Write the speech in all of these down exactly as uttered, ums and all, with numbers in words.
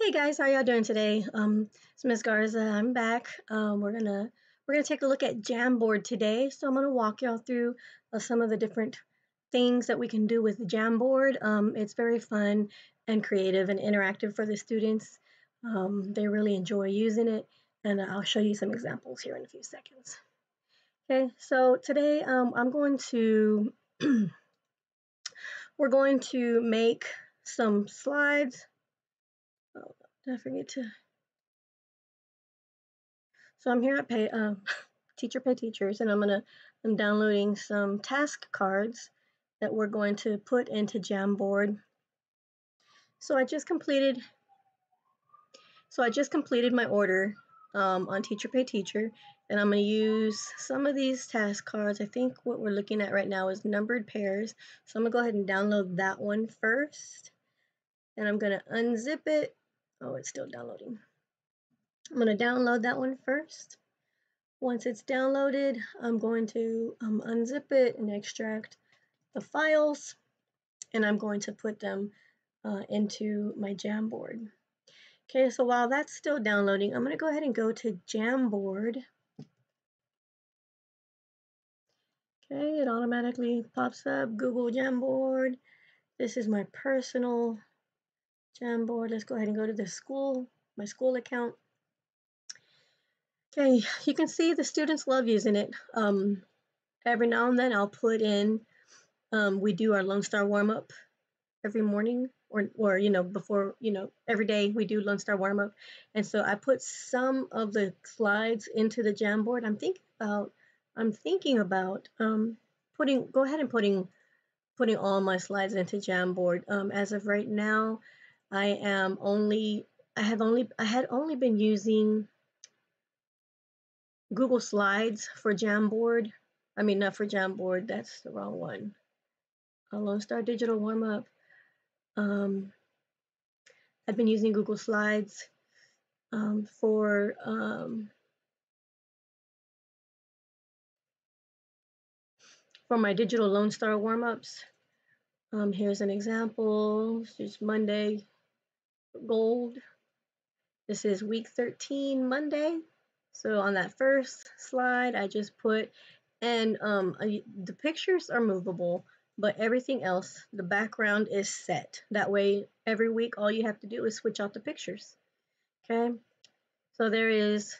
Hey guys, how y'all doing today? Um, it's Miz Garza. I'm back. Um, we're gonna we're gonna take a look at Jamboard today. So I'm gonna walk y'all through uh, some of the different things that we can do with Jamboard. Um, it's very fun and creative and interactive for the students. Um, they really enjoy using it, and I'll show you some examples here in a few seconds. Okay, so today um, I'm going to we're going to make some slides. Oh, did I forget to? So I'm here at pay, uh, Teacher Pay Teachers, and I'm gonna I'm downloading some task cards that we're going to put into Jamboard. So I just completed. So I just completed my order um, on Teacher Pay Teacher, and I'm gonna use some of these task cards. I think what we're looking at right now is numbered pairs. So I'm gonna go ahead and download that one first, and I'm gonna unzip it. Oh, it's still downloading. I'm going to download that one first. Once it's downloaded, I'm going to um, unzip it and extract the files, and I'm going to put them uh, into my Jamboard. Okay, so while that's still downloading, I'm going to go ahead and go to Jamboard. Okay, it automatically pops up, Google Jamboard. This is my personal Jamboard. Let's go ahead and go to the school, my school account. Okay, you can see the students love using it. Um, every now and then I'll put in, um, we do our Lone Star warm-up every morning, or, or, you know, before, you know, every day we do Lone Star warm-up. And so I put some of the slides into the Jamboard. I'm thinking about, I'm thinking about um, putting, go ahead and putting, putting all my slides into Jamboard. Um, as of right now, I am only, I have only, I had only been using Google Slides for Jamboard. I mean, not for Jamboard, that's the wrong one. A Lone Star Digital Warm-Up. Um, I've been using Google Slides um, for, um, for my digital Lone Star Warm-Ups. Um, here's an example, it's Monday. Gold. This is week thirteen, Monday. So on that first slide, I just put, and um, I, the pictures are movable, but everything else, the background is set. That way, every week, all you have to do is switch out the pictures. Okay. So there is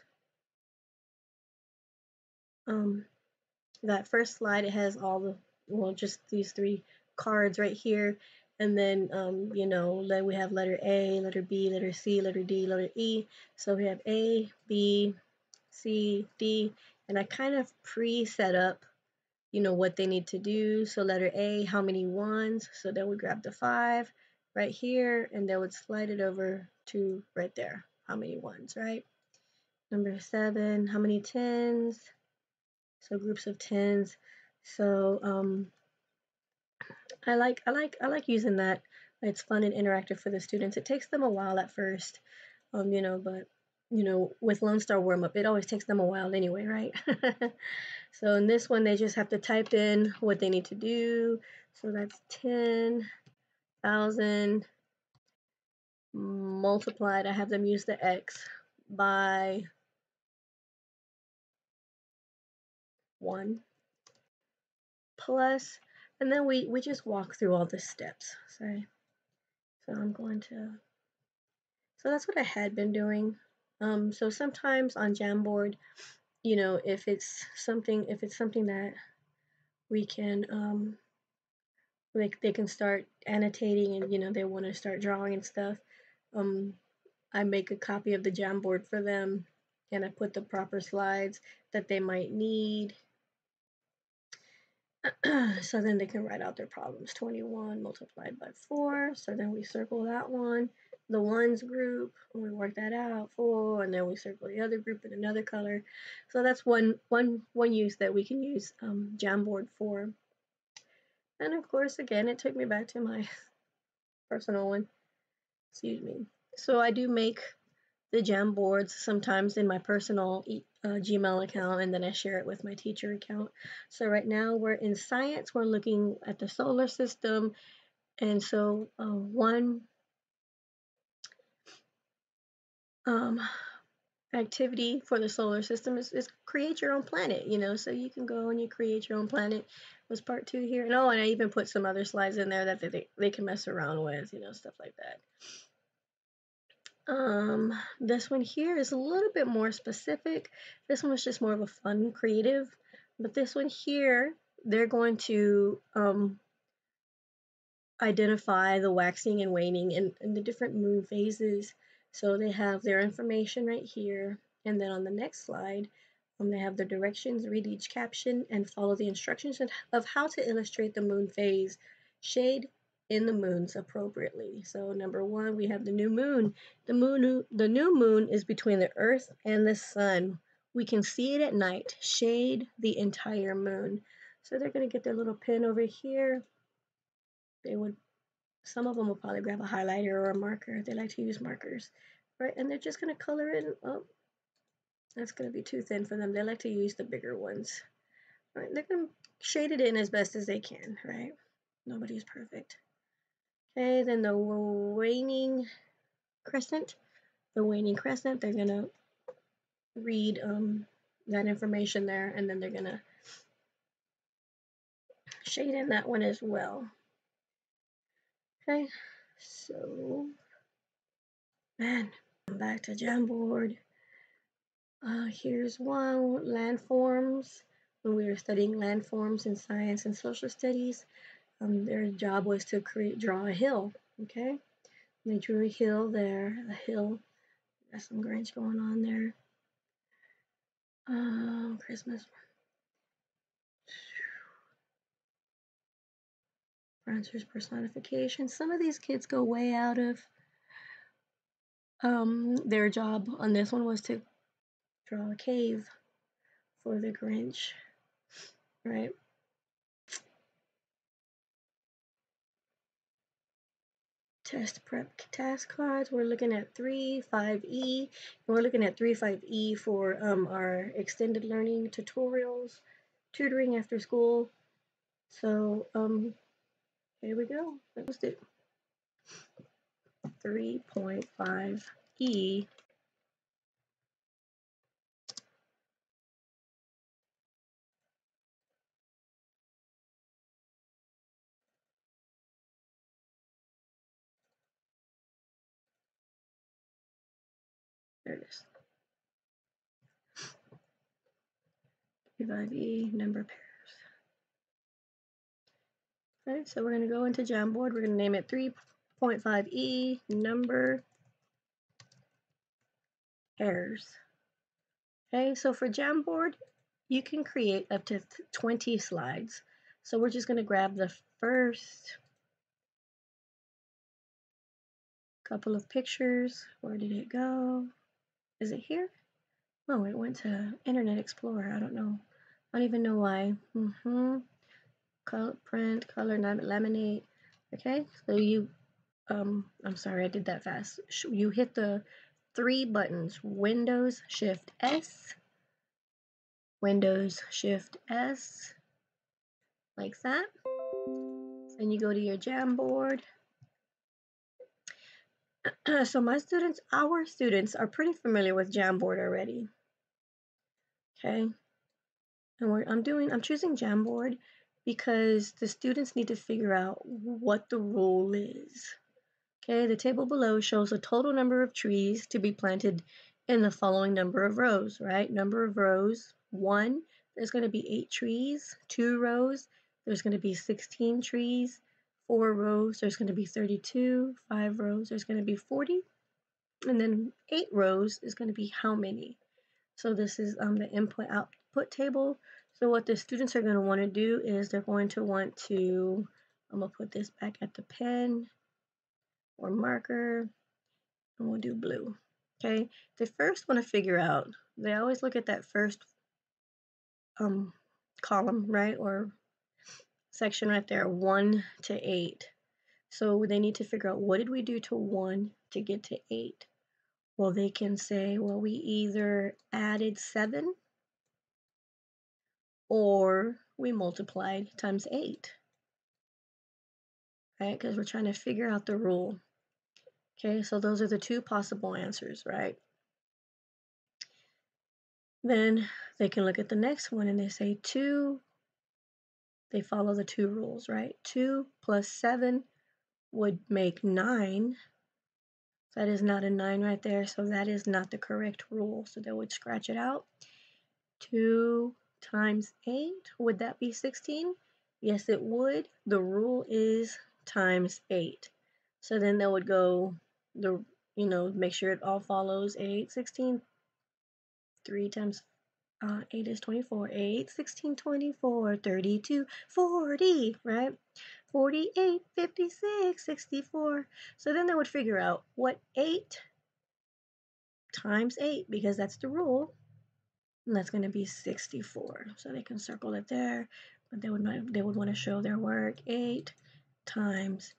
um, that first slide. It has all the, well, just these three cards right here. And then, um, you know, then we have letter A, letter B, letter C, letter D, letter E. So we have A, B, C, D, and I kind of pre-set up, you know, what they need to do. So letter A, how many ones? So then we grab the five right here, and then would slide it over to right there. How many ones, right? Number seven, how many tens? So groups of tens. So, um, I like I like I like using that. It's fun and interactive for the students. It takes them a while at first, um, you know, but you know, with Lone Star Warm Up, it always takes them a while anyway, right? So in this one, they just have to type in what they need to do. So that's ten thousand multiplied. I have them use the X by one plus. And then we, we just walk through all the steps. Sorry. So I'm going to, so that's what I had been doing. Um, so sometimes on Jamboard, you know, if it's something, if it's something that we can, um, like they can start annotating and, you know, they want to start drawing and stuff. Um, I make a copy of the Jamboard for them and I put the proper slides that they might need. So then they can write out their problems. twenty-one multiplied by four. So then we circle that one, the ones group, and we work that out, four, and then we circle the other group in another color. So that's one, one, one use that we can use um, Jamboard for. And of course, again, it took me back to my personal one. Excuse me. So I do make the Jamboards sometimes in my personal uh, Gmail account, and then I share it with my teacher account. So right now we're in science, we're looking at the solar system, and so uh, one um, activity for the solar system is, is create your own planet, you know, so you can go and you create your own planet was part two here. And oh, and I even put some other slides in there that they, they can mess around with, you know, stuff like that. Um, this one here is a little bit more specific. This one was just more of a fun creative, but this one here, they're going to um, identify the waxing and waning and, and the different moon phases. So they have their information right here, and then on the next slide, um, they have their directions, read each caption, and follow the instructions of how to illustrate the moon phase. Shade in the moons appropriately. So number one, we have the new moon. The moon, the new moon is between the Earth and the Sun. We can see it at night. Shade the entire moon. So they're going to get their little pin over here. They would. Some of them will probably grab a highlighter or a marker. They like to use markers, right? And they're just going to color in. Oh, that's going to be too thin for them. They like to use the bigger ones. All right, they're going to shade it in as best as they can, right? Nobody's perfect. Okay, then the waning crescent. The waning crescent, they're going to read um, that information there, and then they're going to shade in that one as well. Okay, so, man, I'm back to Jamboard. Uh, here's one, landforms. When we were studying landforms in science and social studies, um, their job was to create, draw a hill, okay? And they drew a hill there, a hill. Got some Grinch going on there. Um, Christmas. Answers, personification. Some of these kids go way out of um, their job. On this one was to draw a cave for the Grinch, right? Test prep task cards. We're looking at three, five E, and we're looking at three, five E for um, our extended learning tutorials, tutoring after school. So, um, here we go. Let's do three point five E. There it is. three point five E, number pair. Okay, so we're going to go into Jamboard. We're going to name it three point five E number pairs. Okay, so for Jamboard, you can create up to twenty slides. So we're just going to grab the first couple of pictures. Where did it go? Is it here? Oh, it went to Internet Explorer. I don't know. I don't even know why. Mm-hmm. Color, print, color, laminate. Okay, so you, um, I'm sorry, I did that fast. You hit the three buttons: Windows Shift S, Windows Shift S, like that. And you go to your Jamboard. So my students, our students, are pretty familiar with Jamboard already. Okay, and we're, I'm doing, I'm choosing Jamboard because the students need to figure out what the rule is. Okay, the table below shows the total number of trees to be planted in the following number of rows, right? Number of rows, one, there's gonna be eight trees, two rows, there's gonna be sixteen trees, four rows, there's gonna be thirty-two, five rows, there's gonna be forty, and then eight rows is gonna be how many? So this is um, the input output table. So what the students are going to want to do is they're going to want to, I'm going to put this back at the pen or marker, and we'll do blue. Okay, they first want to figure out, they always look at that first um, column, right, or section right there, one to eight. So they need to figure out, what did we do to one to get to eight? Well, they can say, well, we either added seven, or we multiplied times eight, right? Because we're trying to figure out the rule. Okay, so those are the two possible answers, right? Then they can look at the next one and they say two. They follow the two rules, right? Two plus seven would make nine. That is not a nine right there, so that is not the correct rule. So they would scratch it out. Two times eight, would that be sixteen? Yes, it would. The rule is times eight. So then they would go, the you know, make sure it all follows eight, sixteen, three times uh, eight is twenty-four, eight, sixteen, twenty-four, thirty-two, forty, right? forty-eight, fifty-six, sixty-four. So then they would figure out what eight times eight, because that's the rule, and that's going to be sixty-four. So they can circle it there, but they would not, they would want to show their work. Eight times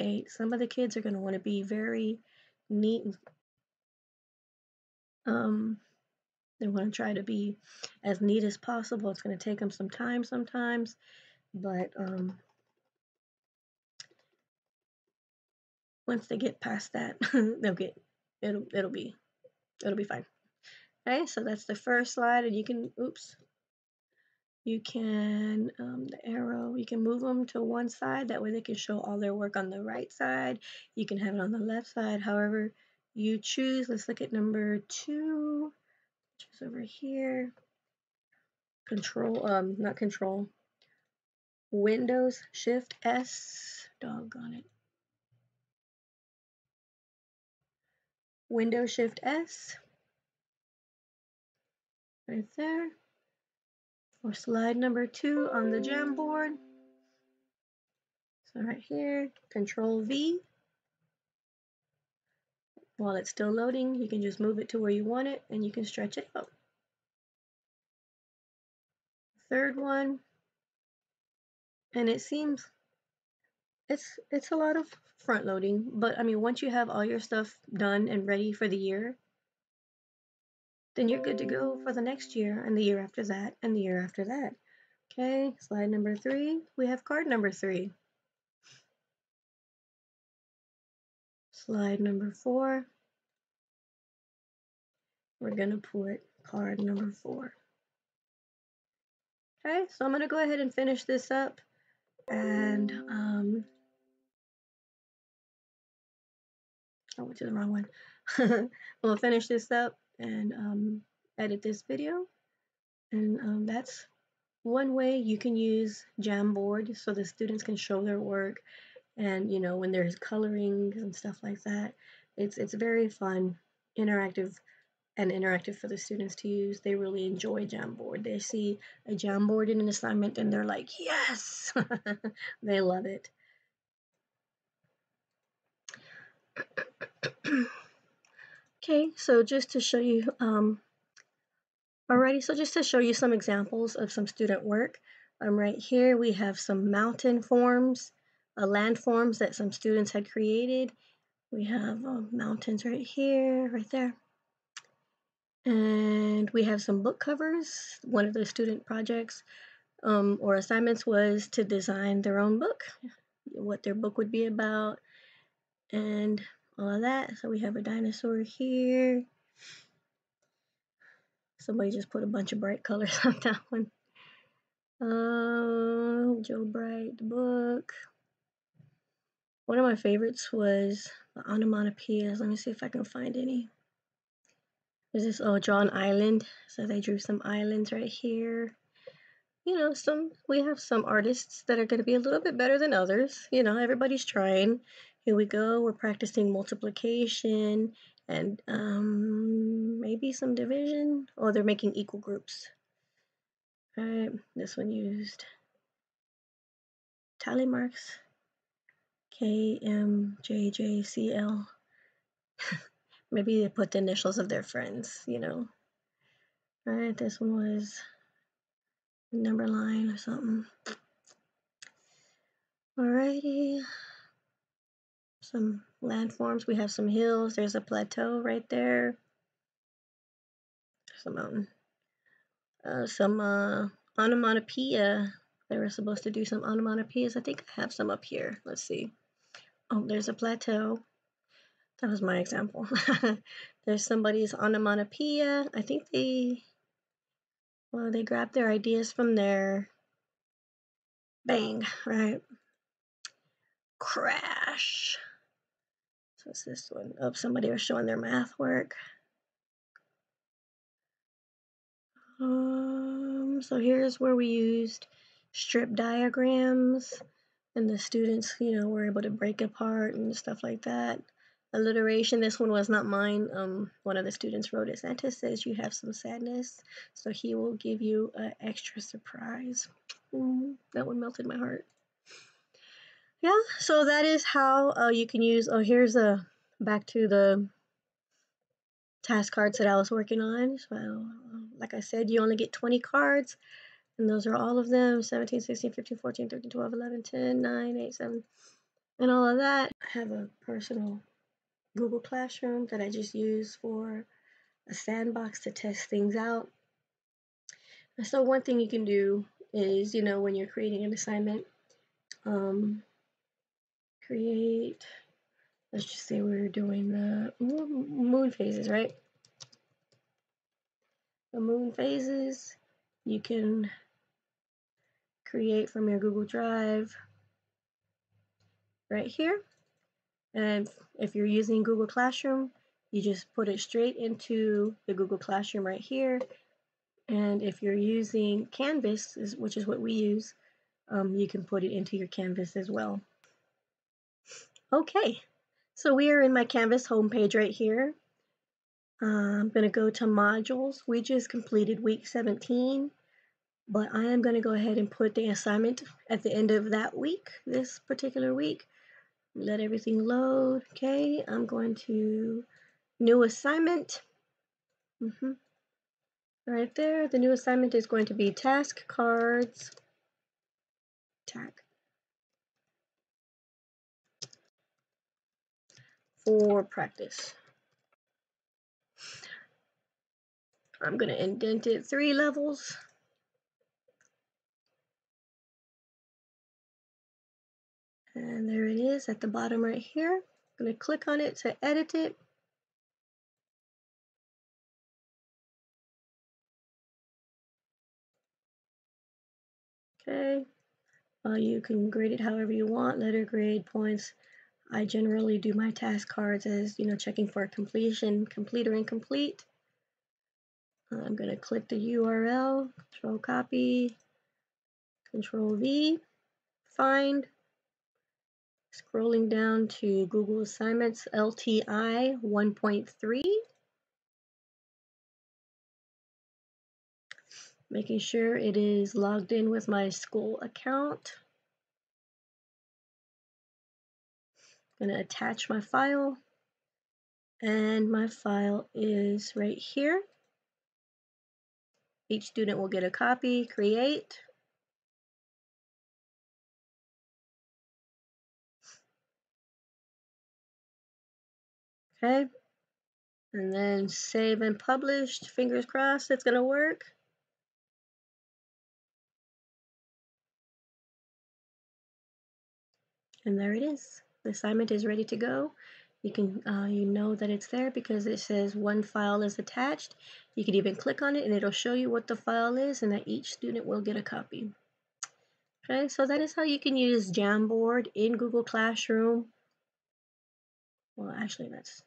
eight. Some of the kids are going to want to be very neat. Um, they want to try to be as neat as possible. It's going to take them some time sometimes. But um, once they get past that, they'll get it'll it'll be it'll be fine. Okay, so that's the first slide, and you can oops, you can um, the arrow you can move them to one side. That way they can show all their work on the right side. You can have it on the left side. However you choose. Let's look at number two, which is over here. Control um not control. Windows Shift S, doggone it. Windows Shift S, right there, for slide number two on the Jamboard. So right here, Control V. While it's still loading, you can just move it to where you want it, and you can stretch it out. Third one. And it seems it's it's a lot of front loading, but I mean, once you have all your stuff done and ready for the year, then you're good to go for the next year and the year after that and the year after that. Okay, slide number three, we have card number three. Slide number four, we're gonna put card number four. Okay, so I'm gonna go ahead and finish this up. And um I went to the wrong one. We'll finish this up and um edit this video, and um, that's one way you can use Jamboard, so the students can show their work, and you know, when there's coloring and stuff like that, it's it's very fun, interactive, and interactive for the students to use. They really enjoy Jamboard. They see a Jamboard in an assignment and they're like, yes! They love it. Okay, so just to show you, um, alrighty, so just to show you some examples of some student work, um, right here we have some mountain forms, uh, land forms that some students had created. We have uh, mountains right here, right there. And we have some book covers. One of the student projects um, or assignments was to design their own book, what their book would be about, and all of that. So we have a dinosaur here. Somebody just put a bunch of bright colors on that one. Um, Joe Bright, the book. One of my favorites was the onomatopoeias. Let me see if I can find any. Is this, oh, draw an island. So they drew some islands right here. You know, some we have some artists that are going to be a little bit better than others. You know, everybody's trying. Here we go. We're practicing multiplication and um, maybe some division. Oh, they're making equal groups. All right, this one used tally marks. K M J J C L. Maybe they put the initials of their friends, you know. All right, this one was number line or something. Alrighty. Some landforms. We have some hills. There's a plateau right there. There's a mountain. Uh, some uh, onomatopoeia. They were supposed to do some onomatopoeias. I think I have some up here. Let's see. Oh, there's a plateau. That was my example. There's somebody's onomatopoeia. I think they, well, they grabbed their ideas from there. Bang, right? Crash. So it's this one. Oh, somebody was showing their math work. Um, so here's where we used strip diagrams, and the students, you know, were able to break apart and stuff like that. Alliteration, this one was not mine. Um, one of the students wrote it. Santa says you have some sadness, so he will give you an extra surprise. Ooh, that one melted my heart. Yeah, so that is how uh, you can use, oh, here's a, back to the task cards that I was working on. So, like I said, you only get twenty cards, and those are all of them, seventeen, sixteen, fifteen, fourteen, thirteen, twelve, eleven, ten, nine, eight, seven, and all of that. I have a personal Google Classroom that I just use for a sandbox to test things out. And so one thing you can do is, you know, when you're creating an assignment, um, create, let's just say we're doing the moon phases, right? The moon phases, you can create from your Google Drive right here. And if you're using Google Classroom, you just put it straight into the Google Classroom right here. And if you're using Canvas, which is what we use, um, you can put it into your Canvas as well. Okay, so we are in my Canvas homepage right here. Uh, I'm going to go to modules. We just completed week seventeen, but I am going to go ahead and put the assignment at the end of that week, this particular week. Let everything load. Okay, I'm going to new assignment. Mm-hmm. Right there, the new assignment is going to be task cards. Tag. For practice. I'm going to indent it three levels. And there it is at the bottom right here. I'm going to click on it to edit it. Okay. Uh, you can grade it however you want, letter grade, points. I generally do my task cards as, you know, checking for completion, complete or incomplete. I'm going to click the U R L, control copy, control V, find. Scrolling down to Google Assignments L T I one point three. Making sure it is logged in with my school account. I'm going to attach my file, and my file is right here. Each student will get a copy, create. Okay, and then save and publish. Fingers crossed it's going to work. And there it is. The assignment is ready to go. You can, uh, you know that it's there because it says one file is attached. You can even click on it and it'll show you what the file is and that each student will get a copy. Okay, so that is how you can use Jamboard in Google Classroom. Well, actually that's,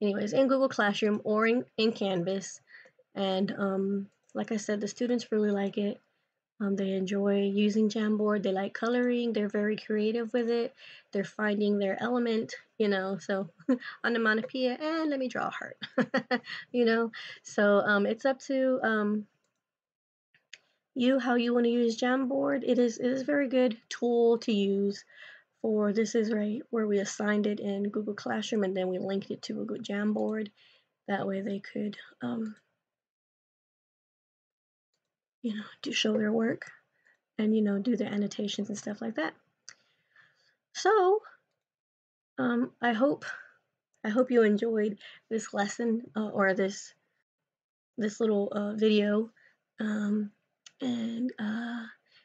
anyways, in Google Classroom or in, in Canvas. And um, like I said, the students really like it. Um, they enjoy using Jamboard. They like coloring. They're very creative with it. They're finding their element, you know, so onomatopoeia, and let me draw a heart, you know. So um, it's up to um, you how you want to use Jamboard. It is, it is a very good tool to use. Or this is right where we assigned it in Google Classroom, and then we linked it to Google Jamboard. That way they could, um, you know, to show their work and, you know, do their annotations and stuff like that. So, um, I hope, I hope you enjoyed this lesson uh, or this, this little uh, video. Um, and uh,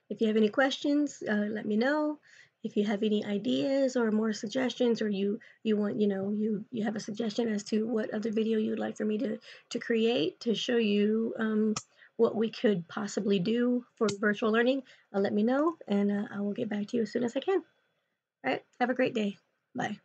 if you have any questions, uh, let me know. If you have any ideas or more suggestions, or you you want you know you you have a suggestion as to what other video you would like for me to to create to show you um, what we could possibly do for virtual learning, uh, let me know, and uh, I will get back to you as soon as I can. All right, have a great day. Bye.